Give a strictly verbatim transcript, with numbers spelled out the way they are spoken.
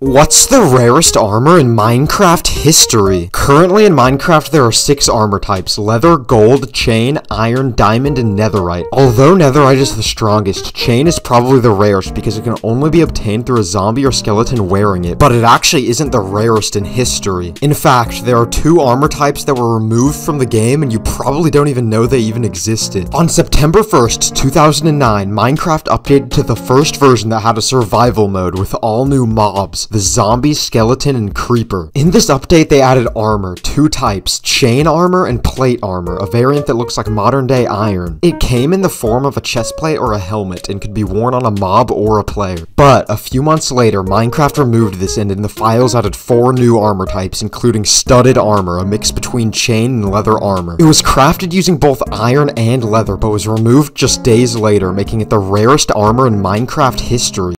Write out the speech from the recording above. What's the rarest armor in Minecraft history? Currently in Minecraft, there are six armor types: leather, gold, chain, iron, diamond, and netherite. Although netherite is the strongest, chain is probably the rarest because it can only be obtained through a zombie or skeleton wearing it, but it actually isn't the rarest in history. In fact, there are two armor types that were removed from the game and you probably don't even know they even existed. On September first, two thousand nine, Minecraft updated to the first version that had a survival mode with all new mobs: the zombie, skeleton, and creeper. In this update, they added armor, two types: chain armor and plate armor, a variant that looks like modern-day iron. It came in the form of a chestplate or a helmet and could be worn on a mob or a player. But a few months later, Minecraft removed this and in the files added four new armor types, including studded armor, a mix between chain and leather armor. It was crafted using both iron and leather, but was removed just days later, making it the rarest armor in Minecraft history.